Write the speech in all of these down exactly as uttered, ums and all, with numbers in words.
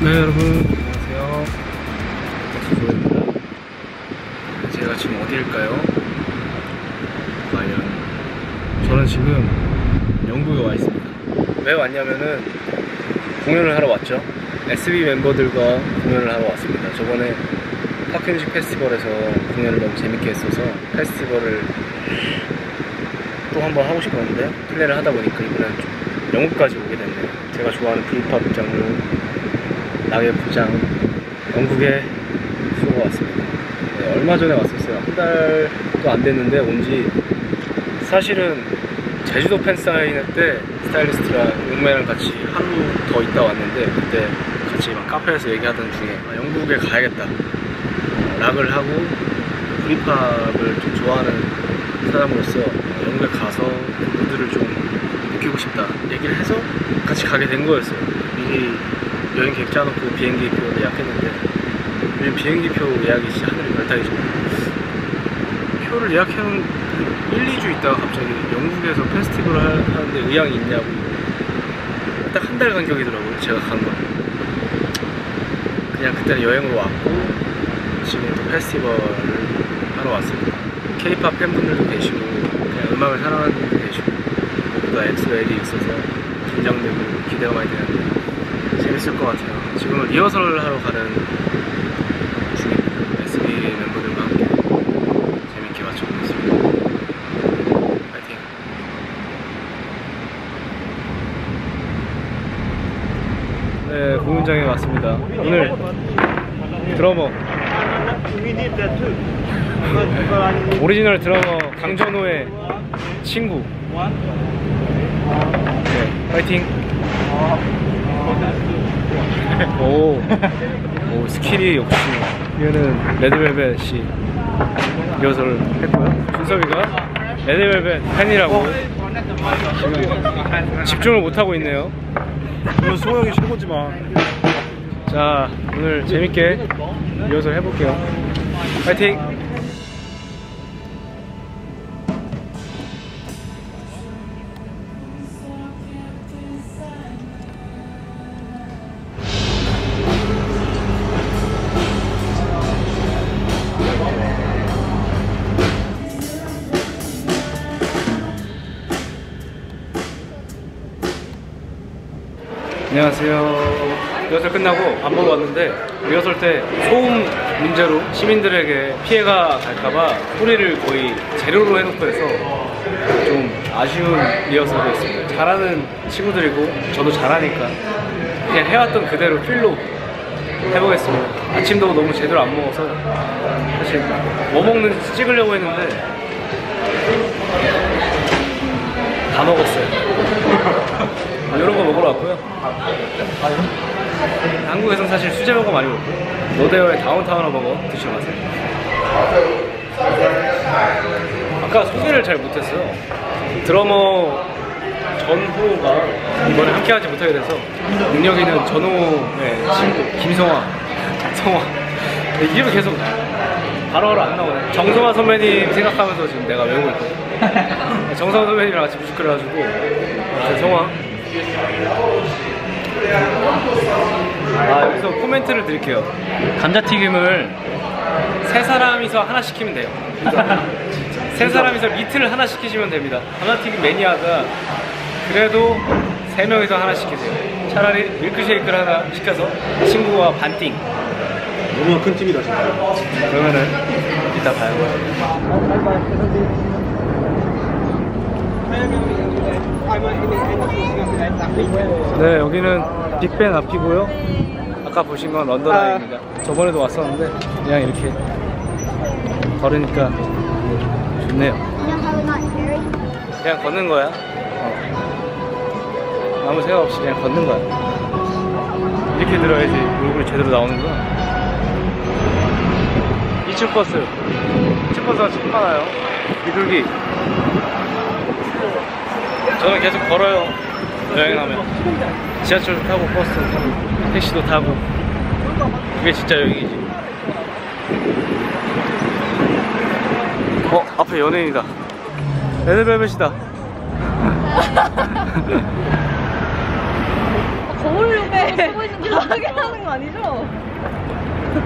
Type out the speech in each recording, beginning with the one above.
네, 여러분 안녕하세요. 백프닝입니다. 제가 지금 어디일까요? 과연 저는 지금 영국에 와 있습니다. 왜 왔냐면은 공연을 하러 왔죠. 에스비 멤버들과 공연을 하러 왔습니다. 저번에 파크인식 페스티벌에서 공연을 너무 재밌게 했어서 페스티벌을 또 한번 하고 싶었는데 플레이를 하다 보니까 이번엔 영국까지 오게 됐네요. 제가 좋아하는 브이팝 장르 나의 부장, 영국에 쓰고 왔습니다. 네, 얼마 전에 왔었어요. 한 달도 안 됐는데 온지. 사실은 제주도 팬사인회 때 스타일리스트랑 용매랑 같이 하루 더 있다 왔는데, 그때 같이 막 카페에서 얘기하던 중에 아, 영국에 가야겠다, 락을 하고 브이팝을 좀 좋아하는 사람으로서 영국에 가서 그분들을 좀 느끼고 싶다 얘기를 해서 같이 가게 된 거였어요. 미리 여행 계획 짜놓고 비행기표 예약했는데, 요즘 비행기표 예약이 진짜 하늘이 별따기죠. 표를 예약해놓은 일, 이 주 있다가 갑자기 영국에서 페스티벌 하는데 의향이 있냐고. 딱 한 달 간격이더라고요, 제가 간 건. 그냥 그때는 여행으로 왔고 지금 또 페스티벌을 하러 왔습니다. K-팝 팬분들도 계시고 그냥 음악을 사랑하는 분들도 계시고 모두가 엑소엘이 있어서 긴장되고 기대가 많이 되는데 재밌을 것 같아요. 지금은 리허설을 하러 가는 중입니다. 에스비 멤버들과 함께 재밌게 맞춰보겠습니다. 파이팅! 네, 공연장에 왔습니다. 오늘 드러머 오리지널 드러머 강전호의 친구. 네, 파이팅! 오, 오, 스킬이 역시. 이거는 레드벨벳이 리허설을 했고요. 준섭이가 레드벨벳 팬이라고 지금 집중을 못하고 있네요. 오늘 소영이 최고지만. 자, 오늘 재밌게 리허설 해볼게요. 파이팅! 안녕하세요. 리허설 끝나고 밥 먹으러 왔는데, 리허설 때 소음 문제로 시민들에게 피해가 갈까봐 소리를 거의 제로로 해놓고 해서 좀 아쉬운 리허설이었습니다. 잘하는 친구들이고 저도 잘하니까 그냥 해왔던 그대로 필로 해보겠습니다. 아침도 너무 제대로 안 먹어서 사실 뭐 먹는지 찍으려고 했는데 다 먹었어요. 아, 이런 거 먹으러 왔고요. 한국에선 사실 수제 버거 많이 먹고, 로데오의 다운타운어 버거 드셔가세요. 아까 소개를 잘 못했어요. 드러머 전호가 이번에 함께하지 못하게 돼서 능력 있는 전호의 친구 김성화, 성화 이름 계속 바로바로 안 나오네. 정성화 선배님 생각하면서 지금 내가 외우고 있거든요. 정성화 선배님이랑 같이 뮤지컬을 해가지고. 성화. 아, 여기서 코멘트를 드릴게요. 감자튀김을 세 사람이서 하나 시키면 돼요. 세 사람이서 미트를 하나 시키시면 됩니다. 감자튀김 매니아가 그래도 세 명이서 하나 시키세요. 차라리 밀크쉐이크를 하나 시켜서 친구와 반띵. 너무나 큰 팀이다 진짜. 그러면은 이따 봐요. 네, 여기는 빅벤 앞이고요. 아까 보신 건 런던 아이입니다. 저번에도 왔었는데 그냥 이렇게 걸으니까 좋네요. 그냥 걷는 거야. 어. 아무 생각 없이 그냥 걷는 거야. 이렇게 들어야지 얼굴이 제대로 나오는 거야. 이 층 버스. 이 층 버스가 참 많아요. 비둘기. 저는 계속 걸어요. 여행하면 지하철도 타고 버스도 타고 택시도 타고. 그게 진짜 여행이지. 어? 앞에 연예인이다. 레드벨벳이다. 거울 옆에 쓰고 있는 거 확인하는 거 아니죠?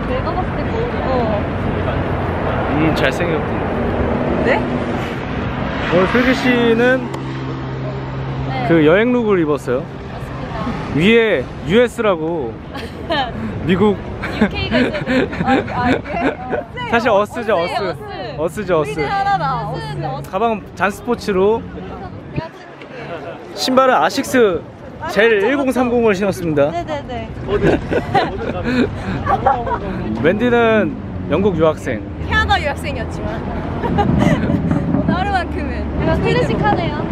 내가 봤을 때 어. 음, 잘생겼군. 네? 오늘 슬기 씨는 네. 그 여행 룩을 입었어요. 맞습니다. 위에 유에스라고 미국 유케이가 있어요. 아, 아, 예? 사실 어스죠. 어스. 어스. 어스. 어스죠. 어스. 우리나라다. 어스. 가방은 잔스포츠로. 신발은 아식스 젤 천삼십을 신었습니다. 네네네. 웬디는 영국 유학생, 캐나다 유학생이었지만 오늘 하루만큼은 내가 클래식하네요.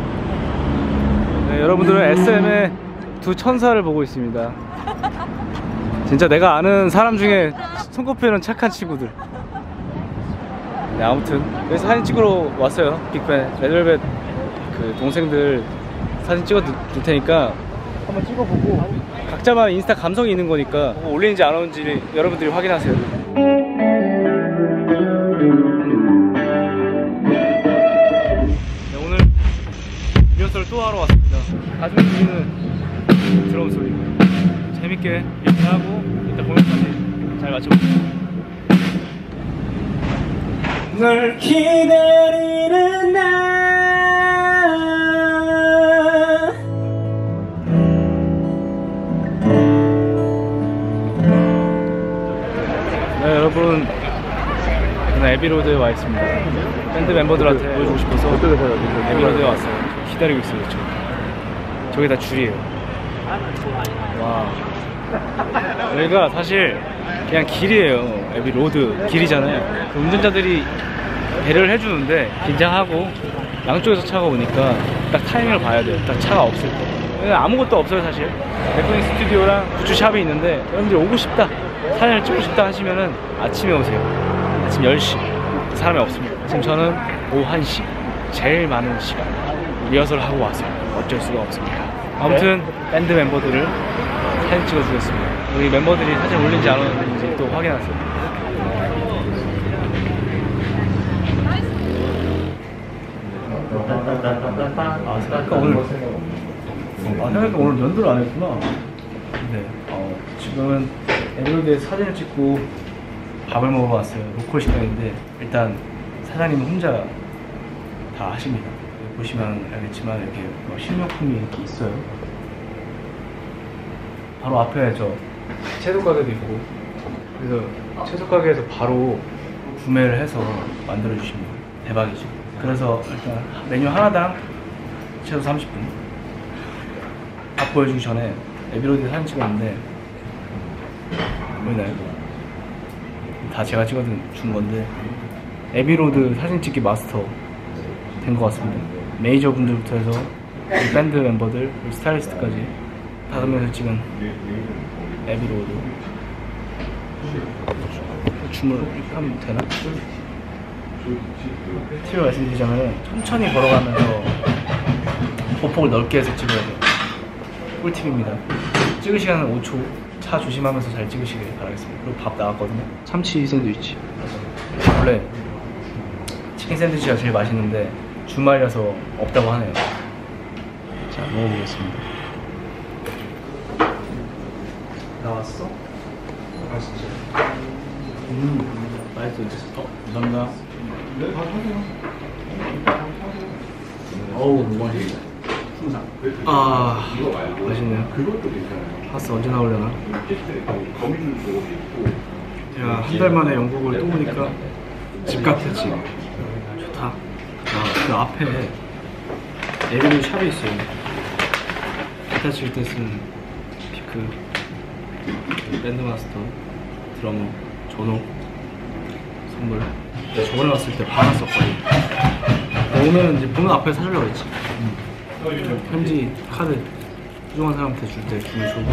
네, 여러분들은 에스엠의 두 천사를 보고 있습니다. 진짜 내가 아는 사람 중에 손꼽히는 착한 친구들. 네, 아무튼 여기서 사진 찍으러 왔어요. 빅벤 레드벨벳 그 동생들 사진 찍어 둘 테니까 한번 찍어보고 각자만 인스타 감성이 있는 거니까 올리는지 안 오는지 여러분들이 확인하세요. 네, 오늘 리허설을 또 하러 왔습니다. 가슴에 들리는 드럼 소리 재밌게 이렇게 하고 이따 공연까지 잘 맞춰볼게요. 널 기다리는 날 여러분, 저는 에비로드에 와 있습니다. 밴드 멤버들한테 보여주고 싶어서 에비로드에 왔어요. 기다리고 있어요. 저. 저게 다 줄이에요. 와. 여기가 사실 그냥 길이에요. 에비로드 길이잖아요. 그 운전자들이 배려를 해주는데 긴장하고 양쪽에서 차가 오니까 딱 타이밍을 봐야 돼요. 딱 차가 없을 때. 아무것도 없어요 사실. 백프닝 스튜디오랑 굿즈샵이 있는데 여러분들 오고 싶다, 사진을 찍고 싶다 하시면은 아침에 오세요. 아침 열 시 사람이 없습니다. 지금 저는 오후 한 시 제일 많은 시간 리허설을 하고 와서 어쩔 수가 없습니다. 아무튼 밴드 멤버들을 사진 찍어주겠습니다. 우리 멤버들이 사진 올린지 안 올린지 또 확인하세요. 아 생각해보니까 오늘 아 생각해보니까 오늘 면도를 안 했구나. 네. 어, 지금은 에비로드에 사진을 찍고 밥을 먹으러 왔어요. 로컬 식당인데 일단 사장님은 혼자 다 하십니다. 보시면 알겠지만 이렇게 뭐 식료품이 이렇게 있어요. 바로 앞에 저 채소 가게도 있고 그래서 어. 채소 가게에서 바로 구매를 해서 만들어 주십니다. 대박이죠. 그래서 일단 메뉴 하나당 최소 삼십 분. 밥 보여주기 전에 에비로드에 사진 찍었는데 보이나요? 다 제가 찍어준 건데 에비로드 사진 찍기 마스터 된 것 같습니다. 메이저 분들부터 해서 밴드 멤버들, 스타일리스트까지 다섯 명에서 찍은 에비로드. 춤을 하면 되나? 팁을 말씀드리자면 천천히 걸어가면서 보폭을 넓게 해서 찍어야 돼요. 꿀팁입니다. 찍을 시간은 오 초. 차 조심하면서 잘 찍으시길 바라겠습니다. 그리고 밥 나왔거든요. 참치 샌드위치. 원래 치킨 샌드위치가 제일 맛있는데 주말이라서 없다고 하네요. 자, 먹어보겠습니다. 나왔어? 맛있지? 음, 맛있어. 어, 감사합니다. 네, 음. 어우, 너무 맛있네. 아, 맛있네요. 파스타 언제 나오려나? 제가 한 달 만에 영국을 또 오니까 집 같아, 집. 좋다. 아, 그 앞에 에비로드 샵이 있어요. 기타 칠 때 쓰는 피크, 밴드마스터, 드러머, 전호, 선물. 내가 저번에 왔을 때 반을 썼거든. 오늘은 이제 보는 앞에 사주려고 했지. 응. 편지, 카드 소중한 사람한테 줄 때 기분이 좋고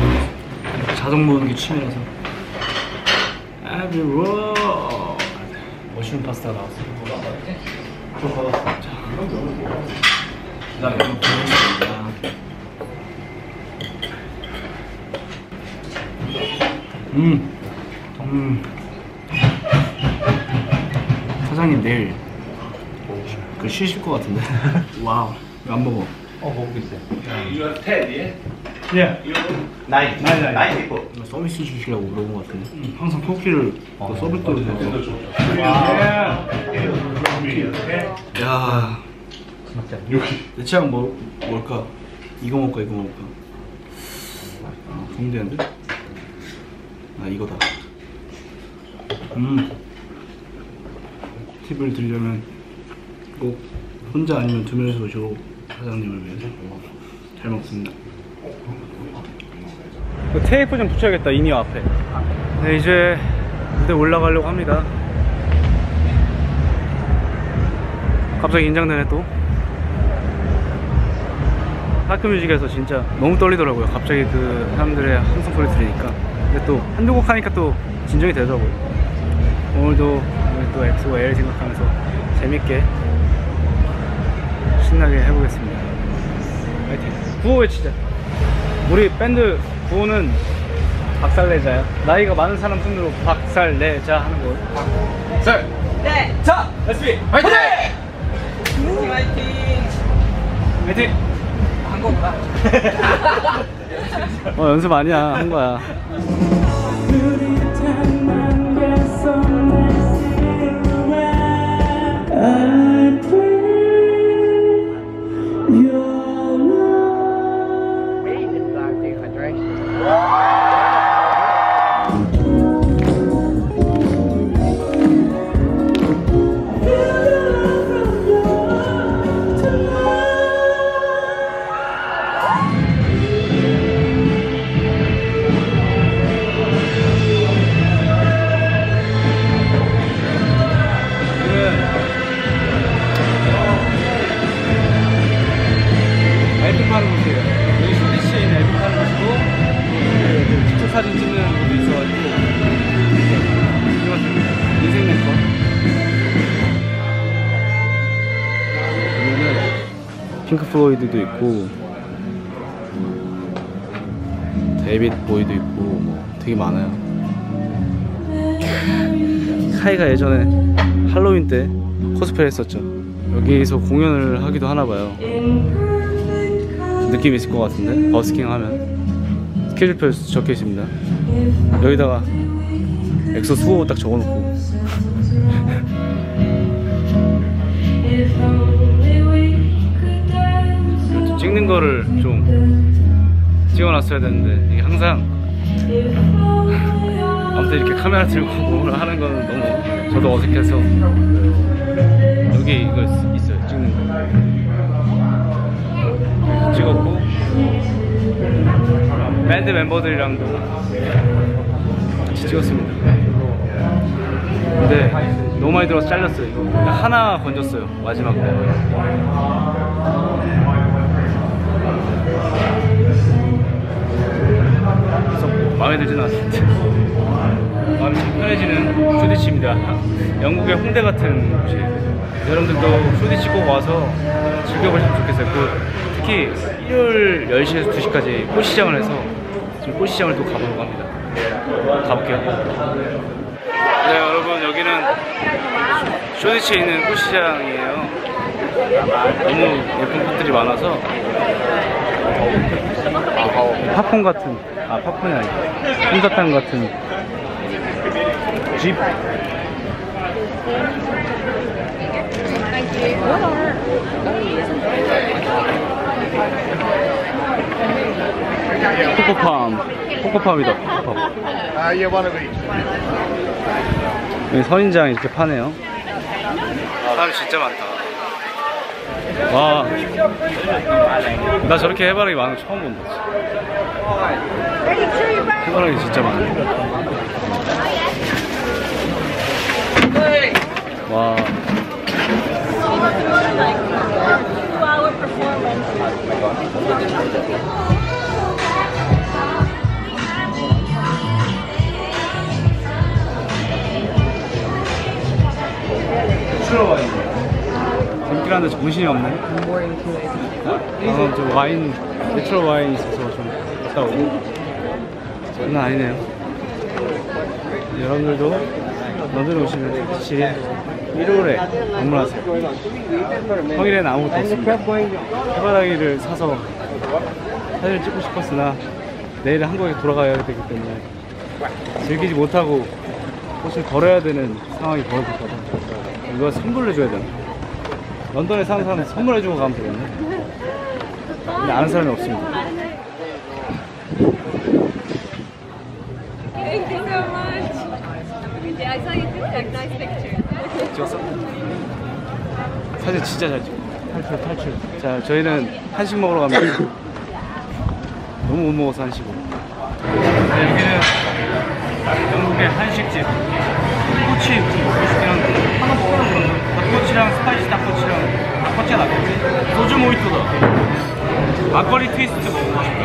자전 모으는 게 취미라서. 에비로드 머쉬룸 파스타 나왔어. 저 받았어. 자, 그다음에 이거 보여드립니다. 음, 음. 사장님 내일 그 쉬실 것 같은데. 와우. 안 먹어. 어 먹고 있어요. You are ten, yeah? Yeah. You nine. Nine. Nine, nine people. 서비스 주시려고 물어본 것 같은데. 응, 항상 터키를 어, 서비스 또 해서. 와. 야. 진짜. 내 취향 뭐 뭘까? 이거 먹을까 이거 먹을까? 정대한데? 아, 아 이거다. 음. 팁을 드리려면 꼭 혼자 아니면 두 명이서 오시고 사장님을 위해서 잘 먹습니다. 그 테이프 좀 붙여야겠다, 인이어 앞에. 네, 이제 무대 올라가려고 합니다. 갑자기 긴장되네 또. 파크뮤직에서 진짜 너무 떨리더라고요. 갑자기 그 사람들의 함성 소리 들으니까. 근데 또 한두 곡 하니까 또 진정이 되더라고요. 오늘도 오늘 또 엑소 L 생각하면서 재밌게 신나게 해보겠습니다. 파이팅. 구호 외치자. 우리 밴드 구호는 박살내자야. 나이가 많은 사람 손으로 박살내자 하는 거. 박살내자! 에스비 파이팅! 파이팅! 파이팅! 한 건가? 어, 연습 아니야. 한 거야. 플로이드도 있고 데이빗 보이도 있고 뭐 되게 많아요. 카이가 예전에 할로윈 때 코스프레 했었죠. 여기서 공연을 하기도 하나봐요. 느낌 있을 것 같은데? 버스킹 하면 스케줄표 적혀 있습니다. 여기다가 엑소 수호 딱 적어놓고 찍는 거를 좀 찍어놨어야 되는데 이게 항상 아무튼 이렇게 카메라 들고 하는 거는 너무 저도 어색해서 여기 이거 있어요. 찍는 거 찍었고 밴드 멤버들이랑도 같이 찍었습니다. 근데 너무 많이 들어서 잘렸어요. 이거 하나 건졌어요 마지막에. 마음에 들지는 않습니다. 마음이 좀 편해지는 쇼디치입니다. 영국의 홍대 같은 곳이에요. 여러분들도 쇼디치 꼭 와서 즐겨보시면 좋겠어요. 그 특히 일요일 열 시에서 두 시까지 꽃시장을 해서 지금 꽃시장을 또 가보려고 합니다. 가볼게요. 네, 여러분 여기는 쇼디치에 있는 꽃시장이에요. 너무 예쁜 꽃들이 많아서 팝콘 같은, 아 팝콘이 아니고 흰사탕 같은 집. 코코팜, 코코팜이다. 코코팜. 여기 선인장 이렇게 파네요. 사람 진짜 많다. 와, 나 저렇게 해바라기 많은 거 처음 본다. 해바라기 진짜 많네. 와. 근데 정신이 없네. 아, 저 와인, 내추럴 와인 있어서 좀 갔다 오고. 장난 아니네요. 여러분들도 런던 오시면 혹시 일요일에 방문하세요. 평일에는 아무것도 없습니다. 해바라기를 사서 사진을 찍고 싶었으나 내일 한국에 돌아가야 되기 때문에 즐기지 못하고 옷을 걸어야 되는 상황이 벌어졌거든. 이거 선물을 줘야 되나? 런던에 사는 사람 선물해주고 가면 되겠네. 근데 아는 사람이 없습니다. Thank you so much. I saw you took that nice picture. 찍었어? 사진 진짜 잘 찍어. 탈출, 탈출. 자, 저희는 한식 먹으러 갑니다. 너무 못 먹어서 한식으로. 자, 여기는 영국의 한식집. 꼬치 먹고 싶긴 한데 하나 먹으라고 그러는 거야. 닭꼬치랑 스파이시 닭꼬치랑 닭꼬치가 낫겠지? 소주 모히또다. 막걸리 트위스트 먹고 싶다.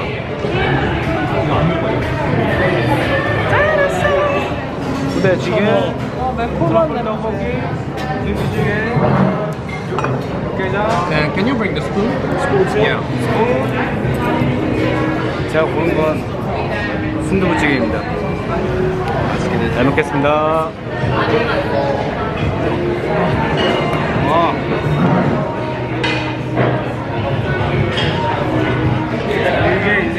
잘했어. 근데 지금 어, 매콤한 냉고기, 김치찌개. Uh, can you bring the spoon? Spoon? Yeah. Spoon. 제가 고른 건 순두부찌개입니다. 맛있게 드세요. 잘 먹겠습니다. 와. 이게 이제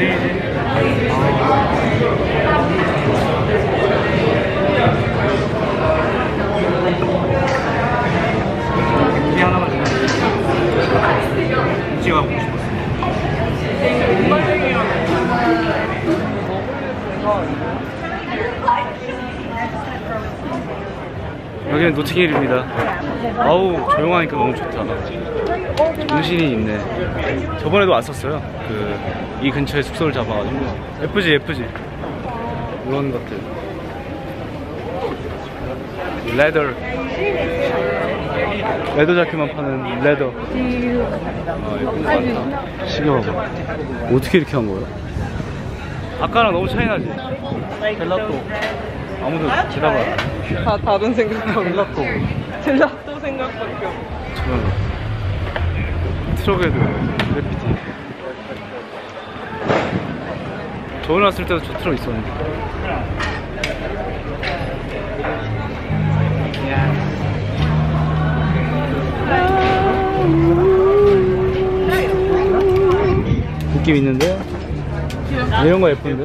찍어보고 싶었어요. 여기는 노팅힐입니다. 아우 조용하니까 너무 좋다. 정신이 있네. 저번에도 왔었어요. 그 이 근처에 숙소를 잡아가지고 예쁘지 예쁘지. 이런 것들. 레더. 레더 자켓만 파는 레더. 아 예쁜 거 같다. 신기하다. 어떻게 이렇게 한 거야? 아까랑 너무 차이 나지? 젤라또 아무도 지나가. 다 다른 생각하고. 젤라또 젤라또 생각밖에 없어. 잠깐만. 트럭에도 그래피티. 저 오늘 왔을 때도 저 트럭 있었는데. 느낌 있는데요? 이런 거 예쁜데?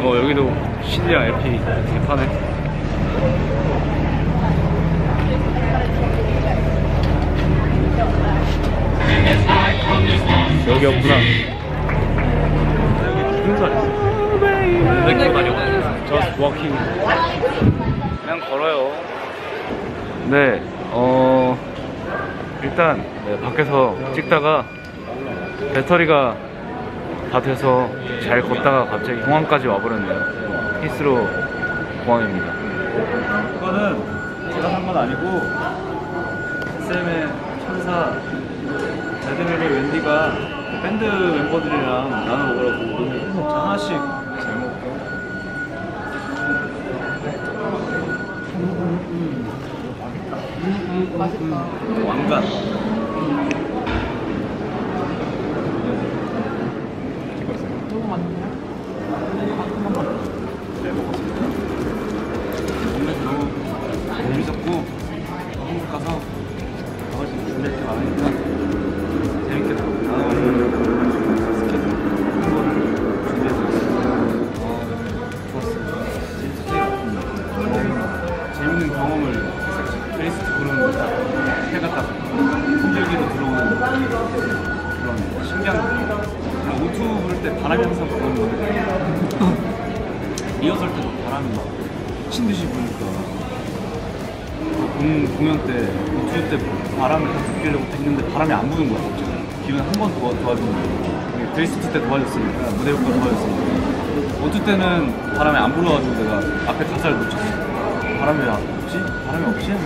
어 여기도 신디랑 엘피 되게 파네. 여기 없구나. Just walking. 그냥 걸어요. 네, 어 일단 네, 밖에서 찍다가 배터리가 다 돼서 잘 걷다가 갑자기 공항까지 와버렸네요. 히스로 공항입니다. 이거는 제가 산 건 아니고 에스엠의 천사 레드벨벳 웬디가 밴드 멤버들이랑 나눠 먹으라고 하나씩 잘 먹고. 맛있다. 왕관. 너무 맛있네. 잘 먹었습니다. 오늘 너무 재밌었고 한국 가서 아버지 준비할 게 많으니까 재밌게 나눠가지고 스케줄 그거를 준비해서 좋았습니다. 재밌었어요. 재밌는 경험을. 베이스트 그런 해가 딱 흔들기로 들어오는 그런 신기한 오투 부를 때 바람이 항상 부는 건데 리허설 때도 바람이 막 미친 듯이 부니까 공, 공연 때 오투 때 바람을 다 죽이려고 했는데 바람이 안 부는 거야. 기분 한 번 더 도와주는 베이스트 때 도와줬으니까 무대 효과 도와줬으니까 오투 때는 바람이 안 불어가지고 내가 앞에 가사를 놓쳤어. 바람이 없지? 바람이 없지? 내가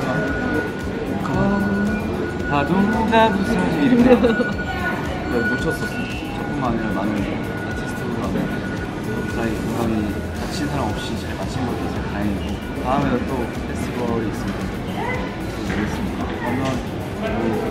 바둥가 부서지 이렇게 내가 놓쳤었어. 저뿐만 아니라 많은 아티스트들하고 무사히 공감이 다친 사람 없이 잘 마친 것 같아서 다행이고 다음에는 또 에스비 있습니다. 알겠습니다. 그러면